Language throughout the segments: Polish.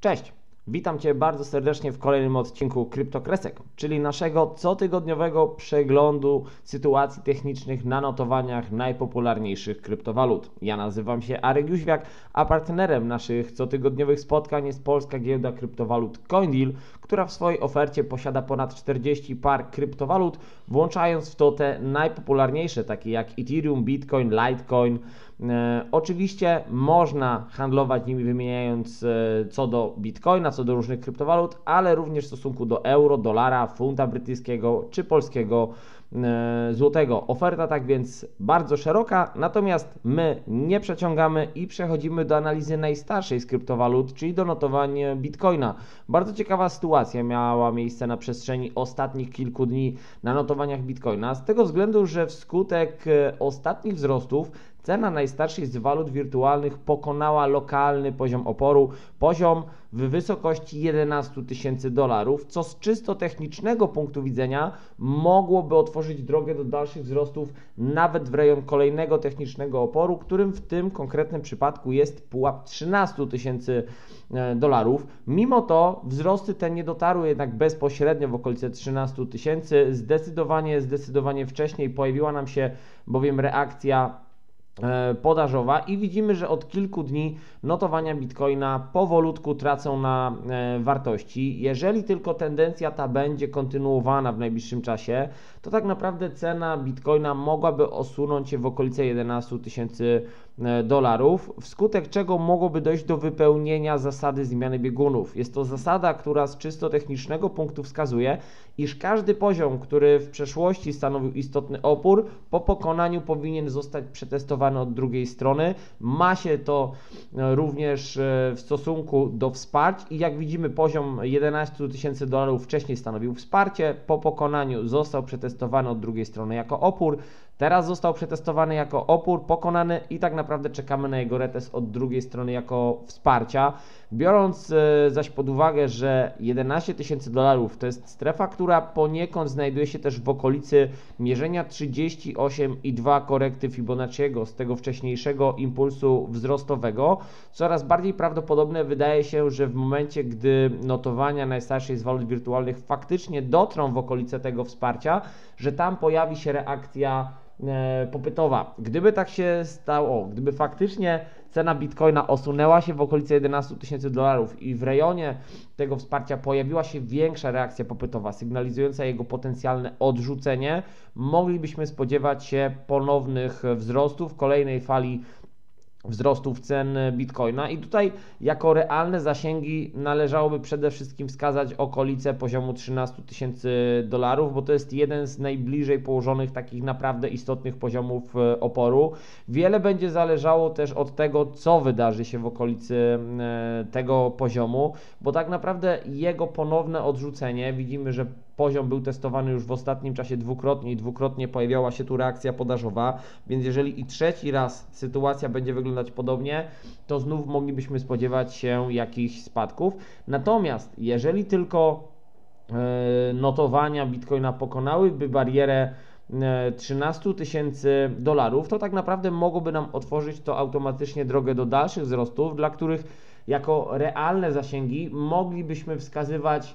Cześć, witam Cię bardzo serdecznie w kolejnym odcinku Kryptokresek, czyli naszego cotygodniowego przeglądu sytuacji technicznych na notowaniach najpopularniejszych kryptowalut. Ja nazywam się Arek Jóźwiak, a partnerem naszych cotygodniowych spotkań jest polska giełda kryptowalut CoinDeal, która w swojej ofercie posiada ponad 40 par kryptowalut, włączając w to te najpopularniejsze, takie jak Ethereum, Bitcoin, Litecoin. Oczywiście można handlować nimi wymieniając co do Bitcoina, co do różnych kryptowalut, ale również w stosunku do euro, dolara, funta brytyjskiego czy polskiego złotego. Oferta tak więc bardzo szeroka, natomiast my nie przeciągamy i przechodzimy do analizy najstarszej z kryptowalut, czyli do notowań Bitcoina. Bardzo ciekawa sytuacja miała miejsce na przestrzeni ostatnich kilku dni na notowaniach Bitcoina, z tego względu, że wskutek ostatnich wzrostów cena najstarszej z walut wirtualnych pokonała lokalny poziom oporu, poziom w wysokości $11 000, co z czysto technicznego punktu widzenia mogłoby otworzyć drogę do dalszych wzrostów nawet w rejon kolejnego technicznego oporu, którym w tym konkretnym przypadku jest pułap $13 000. Mimo to wzrosty te nie dotarły jednak bezpośrednio w okolice 13 000. Zdecydowanie wcześniej pojawiła nam się bowiem reakcja podażowa i widzimy, że od kilku dni notowania Bitcoina powolutku tracą na wartości. Jeżeli tylko tendencja ta będzie kontynuowana w najbliższym czasie, to tak naprawdę cena Bitcoina mogłaby osunąć się w okolice $11 000, wskutek czego mogłoby dojść do wypełnienia zasady zmiany biegunów. Jest to zasada, która z czysto technicznego punktu wskazuje, iż każdy poziom, który w przeszłości stanowił istotny opór, po pokonaniu powinien zostać przetestowany od drugiej strony. Ma się to również w stosunku do wsparć i jak widzimy poziom $11 000 wcześniej stanowił wsparcie, po pokonaniu został przetestowany od drugiej strony jako opór, teraz został przetestowany jako opór, pokonany i tak naprawdę czekamy na jego retest od drugiej strony jako wsparcia. Biorąc zaś pod uwagę, że $11 000 to jest strefa, która poniekąd znajduje się też w okolicy mierzenia 38,2 korekty Fibonacciego z tego wcześniejszego impulsu wzrostowego, coraz bardziej prawdopodobne wydaje się, że w momencie, gdy notowania najstarszej z walut wirtualnych faktycznie dotrą w okolice tego wsparcia, że tam pojawi się reakcja popytowa. Gdyby tak się stało, gdyby faktycznie cena Bitcoina osunęła się w okolice $11 000 i w rejonie tego wsparcia pojawiła się większa reakcja popytowa, sygnalizująca jego potencjalne odrzucenie, moglibyśmy spodziewać się ponownych wzrostów, kolejnej fali wzrostów cen Bitcoina i tutaj jako realne zasięgi należałoby przede wszystkim wskazać okolice poziomu $13 000, bo to jest jeden z najbliżej położonych takich naprawdę istotnych poziomów oporu. Wiele będzie zależało też od tego, co wydarzy się w okolicy tego poziomu, bo tak naprawdę jego ponowne odrzucenie, widzimy, że poziom był testowany już w ostatnim czasie dwukrotnie i dwukrotnie pojawiała się tu reakcja podażowa, więc jeżeli i trzeci raz sytuacja będzie wyglądać podobnie, to znów moglibyśmy spodziewać się jakichś spadków. Natomiast jeżeli tylko notowania Bitcoina pokonałyby barierę $13 000, to tak naprawdę mogłoby nam otworzyć to automatycznie drogę do dalszych wzrostów, dla których jako realne zasięgi moglibyśmy wskazywać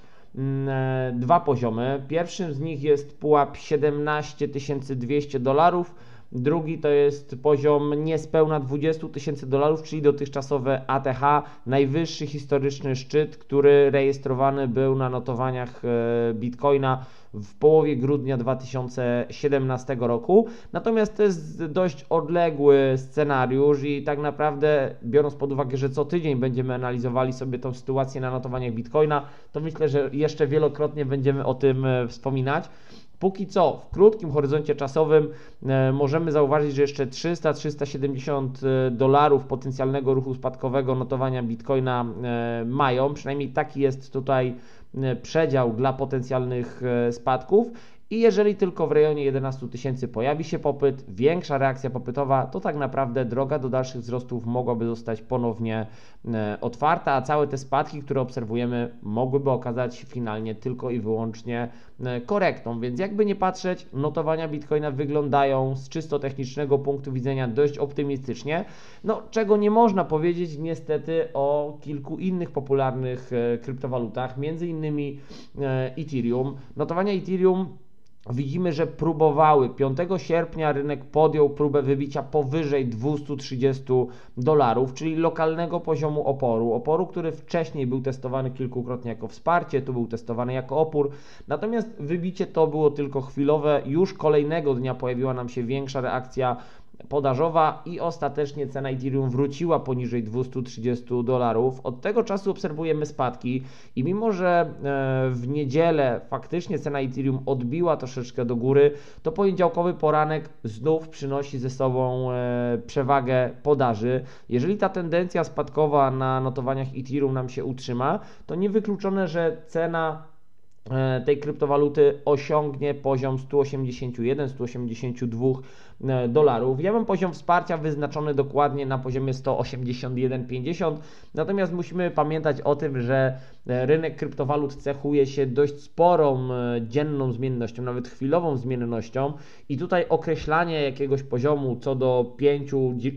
dwa poziomy. Pierwszym z nich jest pułap $17 200, drugi to jest poziom niespełna $20 000, czyli dotychczasowe ATH, najwyższy historyczny szczyt, który rejestrowany był na notowaniach Bitcoina w połowie grudnia 2017 roku. Natomiast to jest dość odległy scenariusz i tak naprawdę, biorąc pod uwagę, że co tydzień będziemy analizowali sobie tą sytuację na notowaniach Bitcoina, to myślę, że jeszcze wielokrotnie będziemy o tym wspominać. Póki co w krótkim horyzoncie czasowym możemy zauważyć, że jeszcze $300–370 potencjalnego ruchu spadkowego notowania Bitcoina mają, przynajmniej taki jest tutaj przedział dla potencjalnych spadków i jeżeli tylko w rejonie 11 tysięcy pojawi się popyt, większa reakcja popytowa, to tak naprawdę droga do dalszych wzrostów mogłaby zostać ponownie otwarta, a całe te spadki, które obserwujemy, mogłyby okazać się finalnie tylko i wyłącznie korektą, więc jakby nie patrzeć, notowania Bitcoina wyglądają z czysto technicznego punktu widzenia dość optymistycznie, no czego nie można powiedzieć niestety o kilku innych popularnych kryptowalutach, między innymi Ethereum. Notowania Ethereum widzimy, że próbowały. 5 sierpnia rynek podjął próbę wybicia powyżej $230, czyli lokalnego poziomu oporu. Oporu, który wcześniej był testowany kilkukrotnie jako wsparcie, tu był testowany jako opór. Natomiast wybicie to było tylko chwilowe. Już kolejnego dnia pojawiła nam się większa reakcja podażowa i ostatecznie cena Ethereum wróciła poniżej $230. Od tego czasu obserwujemy spadki i mimo, że w niedzielę faktycznie cena Ethereum odbiła troszeczkę do góry, to poniedziałkowy poranek znów przynosi ze sobą przewagę podaży. Jeżeli ta tendencja spadkowa na notowaniach Ethereum nam się utrzyma, to niewykluczone, że cena tej kryptowaluty osiągnie poziom $181–182. Ja mam poziom wsparcia wyznaczony dokładnie na poziomie 181,50, natomiast musimy pamiętać o tym, że rynek kryptowalut cechuje się dość sporą dzienną zmiennością, nawet chwilową zmiennością i tutaj określanie jakiegoś poziomu co do 5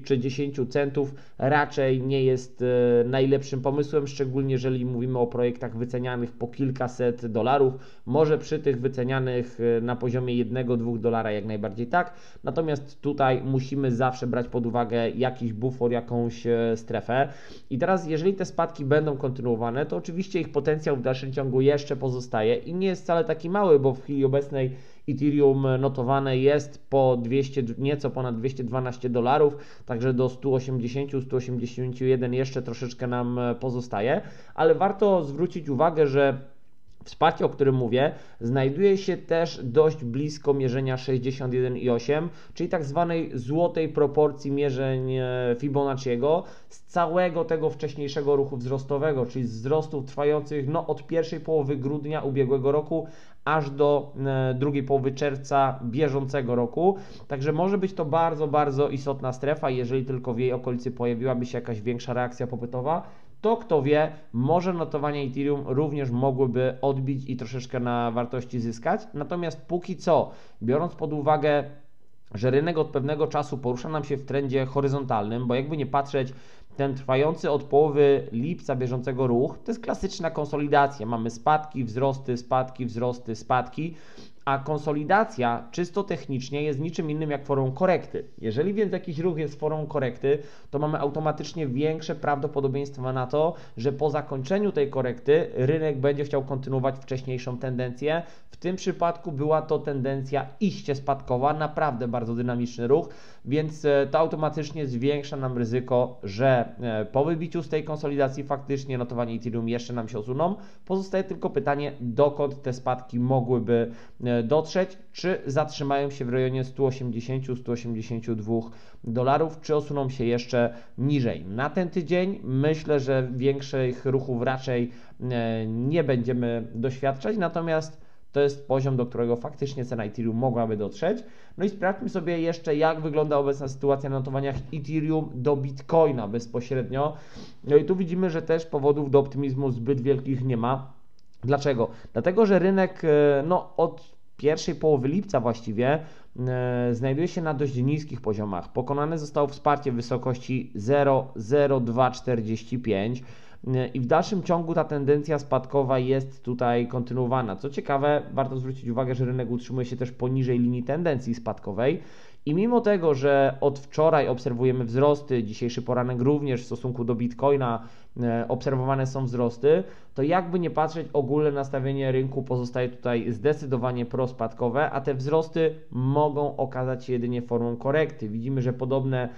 czy 10 centów raczej nie jest najlepszym pomysłem, szczególnie jeżeli mówimy o projektach wycenianych po kilkaset dolarów. Może przy tych wycenianych na poziomie $1–2 jak najbardziej tak, natomiast tutaj musimy zawsze brać pod uwagę jakiś bufor, jakąś strefę i teraz jeżeli te spadki będą kontynuowane, to oczywiście ich potencjał w dalszym ciągu jeszcze pozostaje i nie jest wcale taki mały, bo w chwili obecnej Ethereum notowane jest po nieco ponad $212, także do 180–181 jeszcze troszeczkę nam pozostaje, ale warto zwrócić uwagę, że wsparcie, o którym mówię, znajduje się też dość blisko mierzenia 61,8, czyli tak zwanej złotej proporcji mierzeń Fibonacciego z całego tego wcześniejszego ruchu wzrostowego, czyli z wzrostów trwających od pierwszej połowy grudnia ubiegłego roku aż do drugiej połowy czerwca bieżącego roku. Także może być to bardzo, bardzo istotna strefa, jeżeli tylko w jej okolicy pojawiłaby się jakaś większa reakcja popytowa, to kto wie, może notowania Ethereum również mogłyby odbić i troszeczkę na wartości zyskać. Natomiast póki co, biorąc pod uwagę, że rynek od pewnego czasu porusza nam się w trendzie horyzontalnym, bo jakby nie patrzeć, ten trwający od połowy lipca bieżącego ruch to jest klasyczna konsolidacja. Mamy spadki, wzrosty, spadki, wzrosty, spadki. A konsolidacja czysto technicznie jest niczym innym jak formą korekty. Jeżeli więc jakiś ruch jest formą korekty, to mamy automatycznie większe prawdopodobieństwo na to, że po zakończeniu tej korekty rynek będzie chciał kontynuować wcześniejszą tendencję. W tym przypadku była to tendencja iście spadkowa, naprawdę bardzo dynamiczny ruch, więc to automatycznie zwiększa nam ryzyko, że po wybiciu z tej konsolidacji faktycznie notowanie Ethereum jeszcze nam się osuną. Pozostaje tylko pytanie, dokąd te spadki mogłyby dotrzeć, czy zatrzymają się w rejonie $180–182, czy osuną się jeszcze niżej. Na ten tydzień myślę, że większych ruchów raczej nie będziemy doświadczać, natomiast to jest poziom, do którego faktycznie cena Ethereum mogłaby dotrzeć. No i sprawdźmy sobie jeszcze, jak wygląda obecna sytuacja na notowaniach Ethereum do Bitcoina bezpośrednio. No i tu widzimy, że też powodów do optymizmu zbyt wielkich nie ma. Dlaczego? Dlatego, że rynek od pierwszej połowy lipca właściwie znajduje się na dość niskich poziomach. Pokonane zostało wsparcie w wysokości 0,0245 i w dalszym ciągu ta tendencja spadkowa jest tutaj kontynuowana. Co ciekawe, warto zwrócić uwagę, że rynek utrzymuje się też poniżej linii tendencji spadkowej. I mimo tego, że od wczoraj obserwujemy wzrosty, dzisiejszy poranek również w stosunku do Bitcoina obserwowane są wzrosty, to jakby nie patrzeć, ogólne nastawienie rynku pozostaje tutaj zdecydowanie prospadkowe, a te wzrosty mogą okazać się jedynie formą korekty. Widzimy, że podobne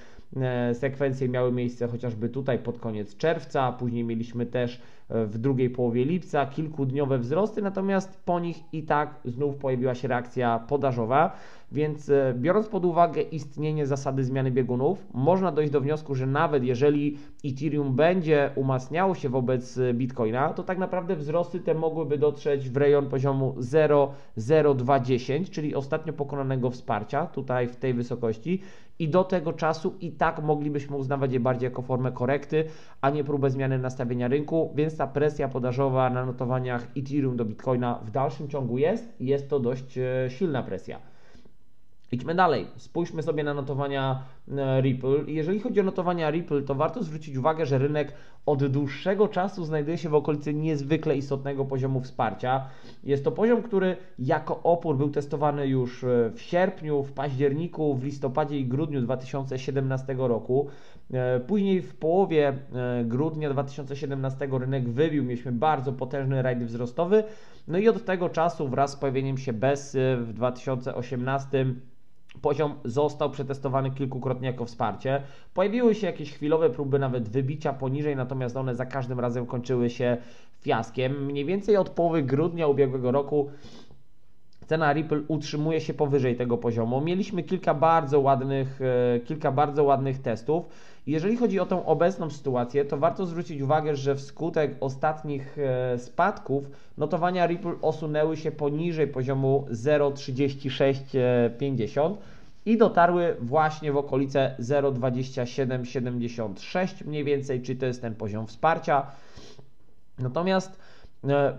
sekwencje miały miejsce chociażby tutaj pod koniec czerwca, później mieliśmy też w drugiej połowie lipca, kilkudniowe wzrosty, natomiast po nich i tak znów pojawiła się reakcja podażowa, więc biorąc pod uwagę istnienie zasady zmiany biegunów, można dojść do wniosku, że nawet jeżeli Ethereum będzie umacniało się wobec Bitcoina, to tak naprawdę wzrosty te mogłyby dotrzeć w rejon poziomu 0,0210, czyli ostatnio pokonanego wsparcia, tutaj w tej wysokości, i do tego czasu i tak moglibyśmy uznawać je bardziej jako formę korekty, a nie próbę zmiany nastawienia rynku, więc ta presja podażowa na notowaniach Ethereum do Bitcoina w dalszym ciągu jest i jest to dość silna presja. Idźmy dalej, spójrzmy sobie na notowania Ripple. Jeżeli chodzi o notowania Ripple, to warto zwrócić uwagę, że rynek od dłuższego czasu znajduje się w okolicy niezwykle istotnego poziomu wsparcia. Jest to poziom, który jako opór był testowany już w sierpniu, w październiku, w listopadzie i grudniu 2017 roku. Później w połowie grudnia 2017 rynek wybił, mieliśmy bardzo potężny rajd wzrostowy. No i od tego czasu wraz z pojawieniem się BESY w 2018 poziom został przetestowany kilkukrotnie jako wsparcie. Pojawiły się jakieś chwilowe próby nawet wybicia poniżej, natomiast one za każdym razem kończyły się fiaskiem. Mniej więcej od połowy grudnia ubiegłego roku cena Ripple utrzymuje się powyżej tego poziomu. Mieliśmy kilka bardzo ładnych testów. Jeżeli chodzi o tą obecną sytuację, to warto zwrócić uwagę, że wskutek ostatnich spadków notowania Ripple osunęły się poniżej poziomu 0,3650 i dotarły właśnie w okolice 0,2776 mniej więcej, czyli to jest ten poziom wsparcia. Natomiast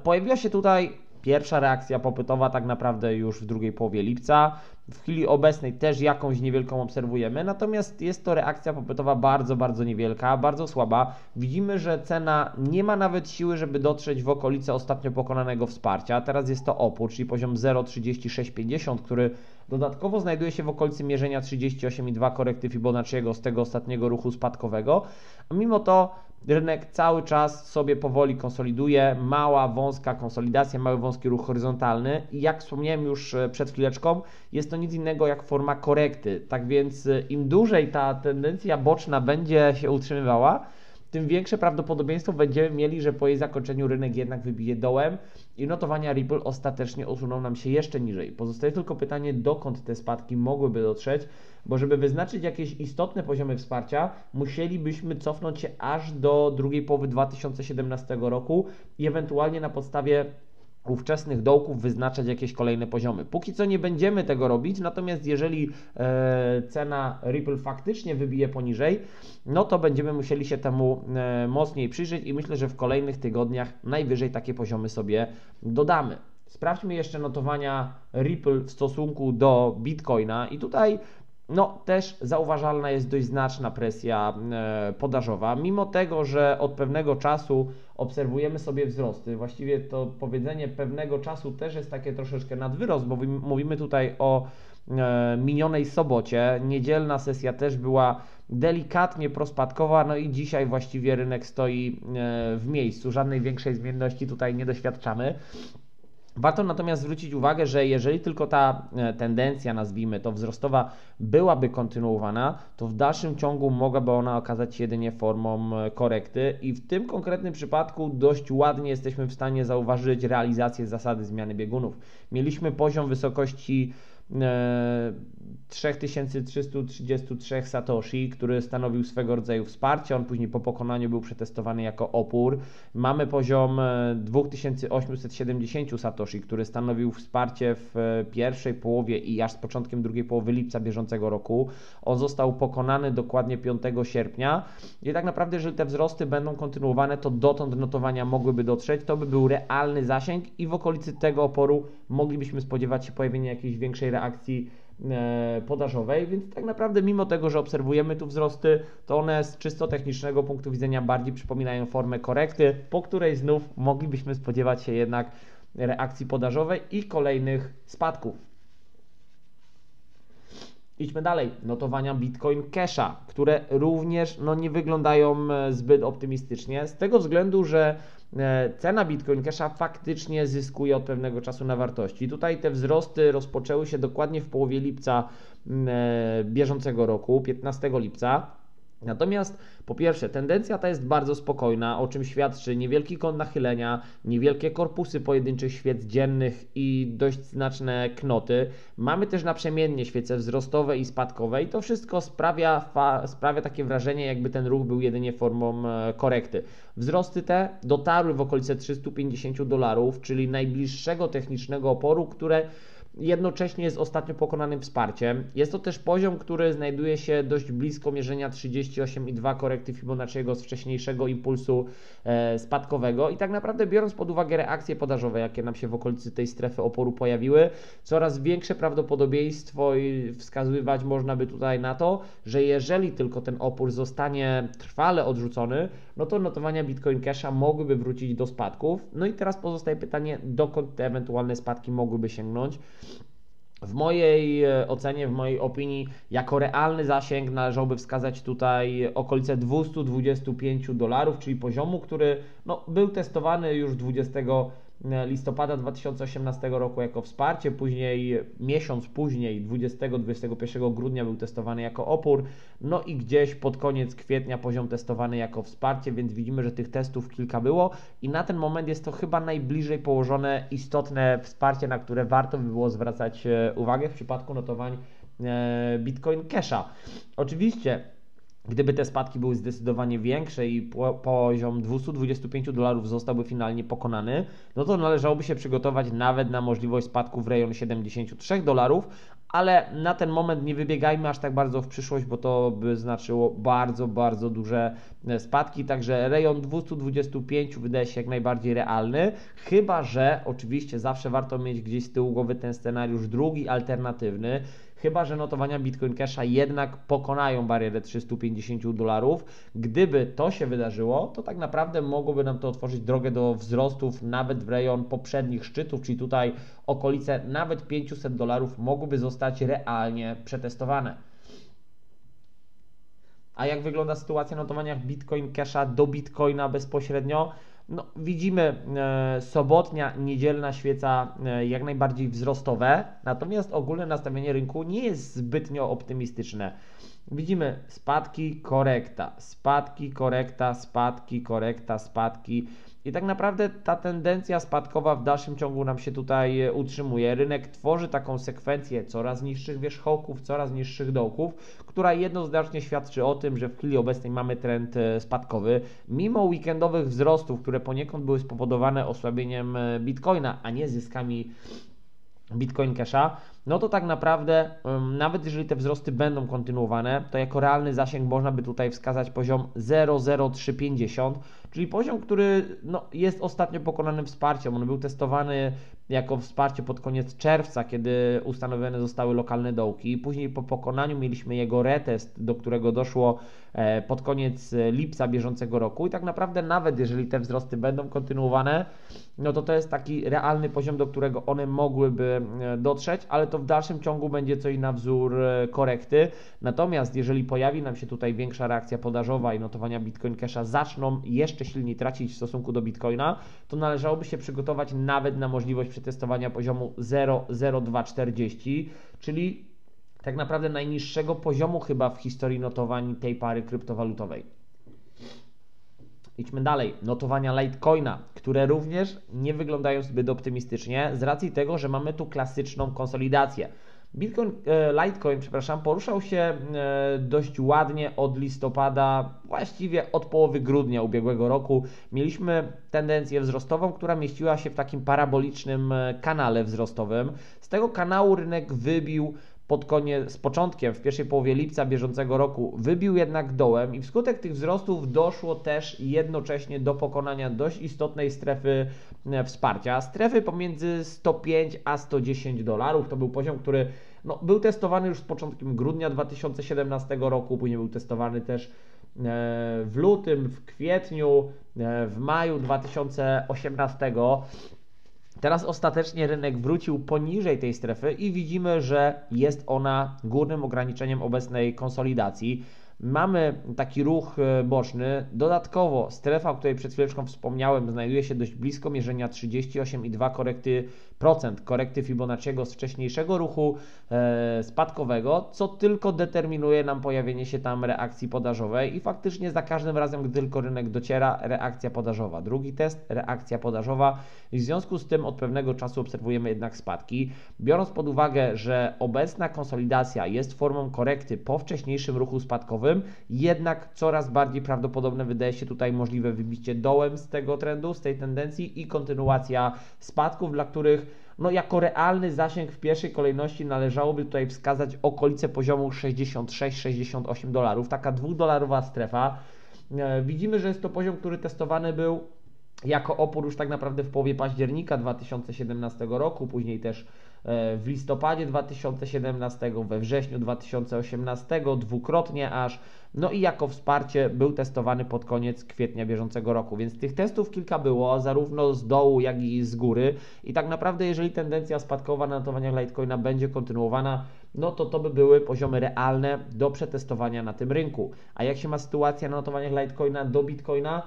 pojawiła się tutaj pierwsza reakcja popytowa tak naprawdę już w drugiej połowie lipca. W chwili obecnej też jakąś niewielką obserwujemy, natomiast jest to reakcja popytowa bardzo niewielka, bardzo słaba. Widzimy, że cena nie ma nawet siły, żeby dotrzeć w okolice ostatnio pokonanego wsparcia. Teraz jest to opór, czyli poziom 0,3650, który dodatkowo znajduje się w okolicy mierzenia 38,2 korekty Fibonacciego z tego ostatniego ruchu spadkowego. A mimo to rynek cały czas sobie powoli konsoliduje, mała, wąska konsolidacja, mały, wąski ruch horyzontalny i jak wspomniałem już przed chwileczką, jest to nic innego jak forma korekty. Tak więc im dłużej ta tendencja boczna będzie się utrzymywała, tym większe prawdopodobieństwo będziemy mieli, że po jej zakończeniu rynek jednak wybije dołem i notowania Ripple ostatecznie osuną nam się jeszcze niżej. Pozostaje tylko pytanie, dokąd te spadki mogłyby dotrzeć, bo żeby wyznaczyć jakieś istotne poziomy wsparcia, musielibyśmy cofnąć się aż do drugiej połowy 2017 roku i ewentualnie na podstawie ówczesnych dołków wyznaczać jakieś kolejne poziomy. Póki co nie będziemy tego robić, natomiast jeżeli cena Ripple faktycznie wybije poniżej, no to będziemy musieli się temu mocniej przyjrzeć i myślę, że w kolejnych tygodniach najwyżej takie poziomy sobie dodamy. Sprawdźmy jeszcze notowania Ripple w stosunku do Bitcoina i tutaj no też zauważalna jest dość znaczna presja podażowa, mimo tego, że od pewnego czasu obserwujemy sobie wzrosty. Właściwie to powiedzenie pewnego czasu też jest takie troszeczkę nadwyrost, bo mówimy tutaj o minionej sobocie. Niedzielna sesja też była delikatnie prospadkowa, no i dzisiaj właściwie rynek stoi w miejscu. Żadnej większej zmienności tutaj nie doświadczamy. Warto natomiast zwrócić uwagę, że jeżeli tylko ta tendencja, nazwijmy to wzrostowa, byłaby kontynuowana, to w dalszym ciągu mogłaby ona okazać się jedynie formą korekty i w tym konkretnym przypadku dość ładnie jesteśmy w stanie zauważyć realizację zasady zmiany biegunów. Mieliśmy poziom wysokości 3333 satoshi, który stanowił swego rodzaju wsparcie, on później po pokonaniu był przetestowany jako opór. Mamy poziom 2870 satoshi, który stanowił wsparcie w pierwszej połowie i aż z początkiem drugiej połowy lipca bieżącego roku. On został pokonany dokładnie 5 sierpnia i tak naprawdę, jeżeli te wzrosty będą kontynuowane, to dotąd notowania mogłyby dotrzeć, to by był realny zasięg i w okolicy tego oporu moglibyśmy spodziewać się pojawienia jakiejś większej reakcji podażowej, więc tak naprawdę mimo tego, że obserwujemy tu wzrosty, to one z czysto technicznego punktu widzenia bardziej przypominają formę korekty, po której znów moglibyśmy spodziewać się jednak reakcji podażowej i kolejnych spadków. Idźmy dalej, notowania Bitcoin Casha, które również nie wyglądają zbyt optymistycznie z tego względu, że cena Bitcoin Casha faktycznie zyskuje od pewnego czasu na wartości. Tutaj te wzrosty rozpoczęły się dokładnie w połowie lipca bieżącego roku, 15 lipca. Natomiast po pierwsze tendencja ta jest bardzo spokojna, o czym świadczy niewielki kąt nachylenia, niewielkie korpusy pojedynczych świec dziennych i dość znaczne knoty. Mamy też naprzemiennie świece wzrostowe i spadkowe i to wszystko sprawia takie wrażenie, jakby ten ruch był jedynie formą korekty. Wzrosty te dotarły w okolice $350, czyli najbliższego technicznego oporu, które jednocześnie jest ostatnio pokonanym wsparciem. Jest to też poziom, który znajduje się dość blisko mierzenia 38,2 korekty Fibonacciego z wcześniejszego impulsu spadkowego i tak naprawdę, biorąc pod uwagę reakcje podażowe, jakie nam się w okolicy tej strefy oporu pojawiły, coraz większe prawdopodobieństwo i wskazywać można by tutaj na to, że jeżeli tylko ten opór zostanie trwale odrzucony, no to notowania Bitcoin Casha mogłyby wrócić do spadków. No i teraz pozostaje pytanie, dokąd te ewentualne spadki mogłyby sięgnąć. W mojej ocenie, w mojej opinii, jako realny zasięg należałoby wskazać tutaj okolice $225, czyli poziomu, który był testowany już 20 listopada 2018 roku jako wsparcie, później miesiąc później 20-21 grudnia był testowany jako opór, no i gdzieś pod koniec kwietnia poziom testowany jako wsparcie, więc widzimy, że tych testów kilka było i na ten moment jest to chyba najbliżej położone istotne wsparcie, na które warto by było zwracać uwagę w przypadku notowań Bitcoin Casha. Oczywiście gdyby te spadki były zdecydowanie większe i poziom $225 zostałby finalnie pokonany, no to należałoby się przygotować nawet na możliwość spadku w rejon $73, ale na ten moment nie wybiegajmy aż tak bardzo w przyszłość, bo to by znaczyło bardzo, bardzo duże spadki, także rejon 225 wydaje się jak najbardziej realny, chyba że oczywiście zawsze warto mieć gdzieś z tyłu głowy ten scenariusz drugi, alternatywny, chyba że notowania Bitcoin Casha jednak pokonają barierę $350. Gdyby to się wydarzyło, to tak naprawdę mogłoby nam to otworzyć drogę do wzrostów nawet w rejon poprzednich szczytów, czyli tutaj okolice nawet $500 mogłyby zostać realnie przetestowane. A jak wygląda sytuacja na notowaniach Bitcoin Casha do Bitcoina bezpośrednio? No, widzimy sobotnia, niedzielna świeca jak najbardziej wzrostowe, natomiast ogólne nastawienie rynku nie jest zbytnio optymistyczne. Widzimy spadki, korekta, spadki, korekta, spadki, korekta, spadki i tak naprawdę ta tendencja spadkowa w dalszym ciągu nam się tutaj utrzymuje. Rynek tworzy taką sekwencję coraz niższych wierzchołków, coraz niższych dołków, która jednoznacznie świadczy o tym, że w chwili obecnej mamy trend spadkowy. Mimo weekendowych wzrostów, które poniekąd były spowodowane osłabieniem Bitcoina, a nie zyskami Bitcoin Casha, no to tak naprawdę nawet jeżeli te wzrosty będą kontynuowane, to jako realny zasięg można by tutaj wskazać poziom 0,0350, czyli poziom, który jest ostatnio pokonanym wsparciem. On był testowany jako wsparcie pod koniec czerwca, kiedy ustanowione zostały lokalne dołki. Później po pokonaniu mieliśmy jego retest, do którego doszło pod koniec lipca bieżącego roku i tak naprawdę nawet jeżeli te wzrosty będą kontynuowane, no to to jest taki realny poziom, do którego one mogłyby dotrzeć, ale to w dalszym ciągu będzie coś na wzór korekty. Natomiast jeżeli pojawi nam się tutaj większa reakcja podażowa i notowania Bitcoin Casha zaczną jeszcze silniej tracić w stosunku do Bitcoina, to należałoby się przygotować nawet na możliwość przetestowania poziomu 0,0240, czyli tak naprawdę najniższego poziomu chyba w historii notowań tej pary kryptowalutowej. Idźmy dalej. Notowania Litecoina, które również nie wyglądają zbyt optymistycznie z racji tego, że mamy tu klasyczną konsolidację. Litecoin poruszał się dość ładnie od listopada, właściwie od połowy grudnia ubiegłego roku. Mieliśmy tendencję wzrostową, która mieściła się w takim parabolicznym kanale wzrostowym. Z tego kanału rynek wybił z początkiem, w pierwszej połowie lipca bieżącego roku, wybił jednak dołem i wskutek tych wzrostów doszło też jednocześnie do pokonania dość istotnej strefy wsparcia. Strefy pomiędzy $105 a $110. To był poziom, który był testowany już z początkiem grudnia 2017 roku, później był testowany też w lutym, w kwietniu, w maju 2018. Teraz ostatecznie rynek wrócił poniżej tej strefy i widzimy, że jest ona górnym ograniczeniem obecnej konsolidacji. mamy taki ruch boczny. Dodatkowo strefa, o której przed chwileczką wspomniałem, znajduje się dość blisko mierzenia 38,2% korekty Fibonacciego z wcześniejszego ruchu spadkowego, co tylko determinuje nam pojawienie się tam reakcji podażowej i faktycznie za każdym razem, gdy tylko rynek dociera, reakcja podażowa. Drugi test, reakcja podażowa. I w związku z tym od pewnego czasu obserwujemy jednak spadki. Biorąc pod uwagę, że obecna konsolidacja jest formą korekty po wcześniejszym ruchu spadkowym, jednak coraz bardziej prawdopodobne wydaje się tutaj możliwe wybicie dołem z tego trendu, z tej tendencji i kontynuacja spadków, dla których no jako realny zasięg w pierwszej kolejności należałoby tutaj wskazać okolice poziomu $66–68, taka $2 strefa. Widzimy, że jest to poziom, który testowany był jako opór już tak naprawdę w połowie października 2017 roku, później też w listopadzie 2017, we wrześniu 2018, dwukrotnie aż, no i jako wsparcie był testowany pod koniec kwietnia bieżącego roku, więc tych testów kilka było, zarówno z dołu, jak i z góry i tak naprawdę jeżeli tendencja spadkowa na notowaniach Litecoina będzie kontynuowana, no to by były poziomy realne do przetestowania na tym rynku. A jak się ma sytuacja na notowaniach Litecoina do Bitcoina?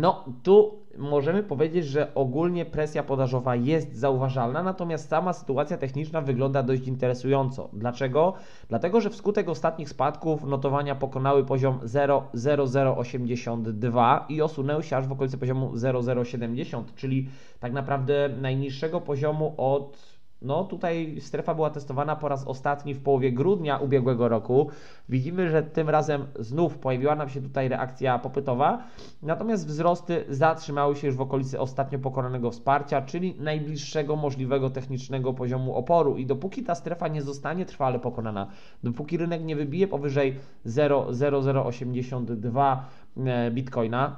No tu możemy powiedzieć, że ogólnie presja podażowa jest zauważalna, natomiast sama sytuacja techniczna wygląda dość interesująco. Dlaczego? Dlatego, że wskutek ostatnich spadków notowania pokonały poziom 0,0082 i osunęły się aż w okolicy poziomu 0,070, czyli tak naprawdę najniższego poziomu od... No tutaj strefa była testowana po raz ostatni w połowie grudnia ubiegłego roku. Widzimy, że tym razem znów pojawiła nam się tutaj reakcja popytowa, natomiast wzrosty zatrzymały się już w okolicy ostatnio pokonanego wsparcia, czyli najbliższego możliwego technicznego poziomu oporu i dopóki ta strefa nie zostanie trwale pokonana, dopóki rynek nie wybije powyżej 0,0082 Bitcoina,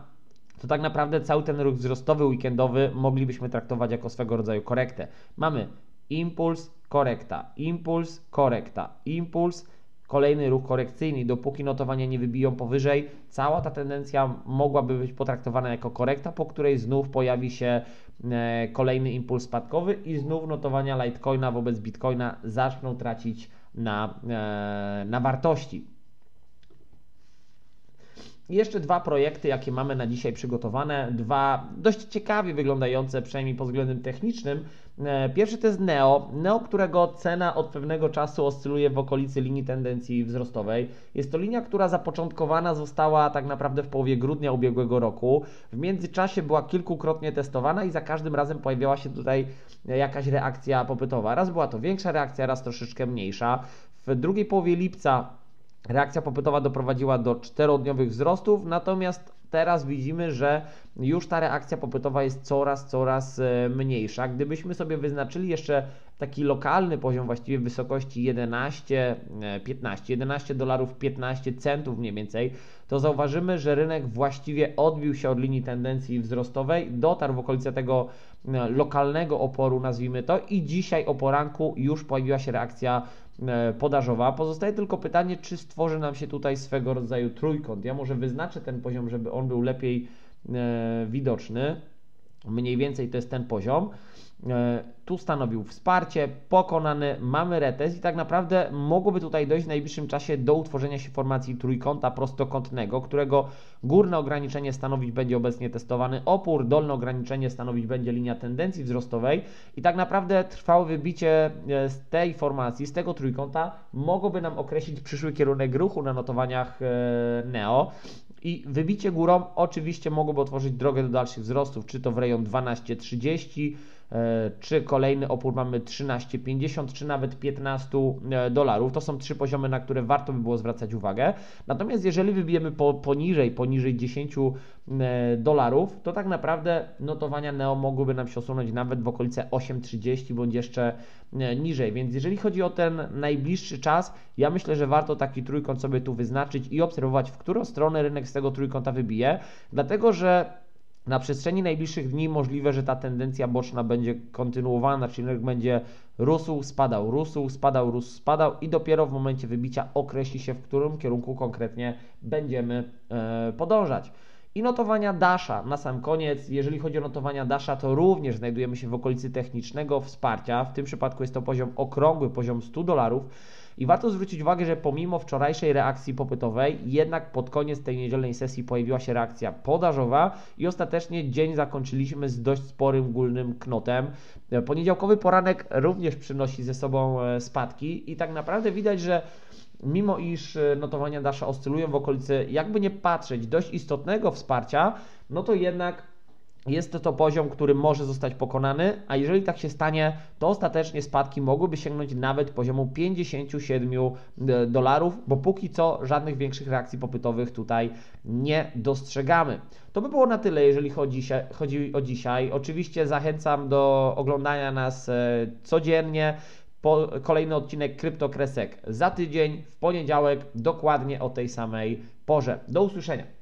to tak naprawdę cały ten ruch wzrostowy weekendowy moglibyśmy traktować jako swego rodzaju korektę. Mamy impuls, korekta, impuls, korekta, impuls, kolejny ruch korekcyjny. Dopóki notowania nie wybiją powyżej, cała ta tendencja mogłaby być potraktowana jako korekta, po której znów pojawi się kolejny impuls spadkowy i znów notowania Litecoina wobec Bitcoina zaczną tracić na wartości. Jeszcze dwa projekty, jakie mamy na dzisiaj przygotowane, dwa dość ciekawie wyglądające, przynajmniej pod względem technicznym. Pierwszy to jest Neo, którego cena od pewnego czasu oscyluje w okolicy linii tendencji wzrostowej. Jest to linia, która zapoczątkowana została tak naprawdę w połowie grudnia ubiegłego roku. W międzyczasie była kilkukrotnie testowana i za każdym razem pojawiała się tutaj jakaś reakcja popytowa. Raz była to większa reakcja, raz troszeczkę mniejsza. W drugiej połowie lipca reakcja popytowa doprowadziła do 4-dniowych wzrostów, natomiast teraz widzimy, że już ta reakcja popytowa jest coraz mniejsza. Gdybyśmy sobie wyznaczyli jeszcze taki lokalny poziom właściwie w wysokości $11.15 mniej więcej, to zauważymy, że rynek właściwie odbił się od linii tendencji wzrostowej, dotarł w okolice tego lokalnego oporu, nazwijmy to, i dzisiaj o poranku już pojawiła się reakcja podażowa. Pozostaje tylko pytanie, czy stworzy nam się tutaj swego rodzaju trójkąt. Ja może wyznaczę ten poziom, żeby on był lepiej widoczny. Mniej więcej to jest ten poziom. Tu stanowił wsparcie, pokonany, mamy retest i tak naprawdę mogłoby tutaj dojść w najbliższym czasie do utworzenia się formacji trójkąta prostokątnego, którego górne ograniczenie stanowić będzie obecnie testowany opór, dolne ograniczenie stanowić będzie linia tendencji wzrostowej i tak naprawdę trwałe wybicie z tej formacji, z tego trójkąta mogłoby nam określić przyszły kierunek ruchu na notowaniach Neo. I wybicie górą oczywiście mogłoby otworzyć drogę do dalszych wzrostów, czy to w rejon 12,30, czy kolejny opór mamy 13,50, czy nawet $15. To są trzy poziomy, na które warto by było zwracać uwagę. Natomiast jeżeli wybijemy poniżej $10, to tak naprawdę notowania Neo mogłyby nam się osunąć nawet w okolice 8,30 bądź jeszcze niżej. Więc jeżeli chodzi o ten najbliższy czas, ja myślę, że warto taki trójkąt sobie tu wyznaczyć i obserwować, w którą stronę rynek z tego trójkąta wybije, dlatego że na przestrzeni najbliższych dni możliwe, że ta tendencja boczna będzie kontynuowana, czyli rynek będzie rósł, spadał i dopiero w momencie wybicia określi się, w którym kierunku konkretnie będziemy podążać. I notowania Dasha na sam koniec. Jeżeli chodzi o notowania Dasha, to również znajdujemy się w okolicy technicznego wsparcia. W tym przypadku jest to poziom okrągły, poziom $100. I warto zwrócić uwagę, że pomimo wczorajszej reakcji popytowej, jednak pod koniec tej niedzielnej sesji pojawiła się reakcja podażowa i ostatecznie dzień zakończyliśmy z dość sporym ogólnym knotem. Poniedziałkowy poranek również przynosi ze sobą spadki i tak naprawdę widać, że mimo iż notowania Dasha oscylują w okolicy, jakby nie patrzeć, dość istotnego wsparcia, no to jednak jest to poziom, który może zostać pokonany, a jeżeli tak się stanie, to ostatecznie spadki mogłyby sięgnąć nawet poziomu $57, bo póki co żadnych większych reakcji popytowych tutaj nie dostrzegamy. To by było na tyle, jeżeli chodzi o dzisiaj. Oczywiście zachęcam do oglądania nas codziennie. Kolejny odcinek Kryptokresek za tydzień, w poniedziałek, dokładnie o tej samej porze. Do usłyszenia.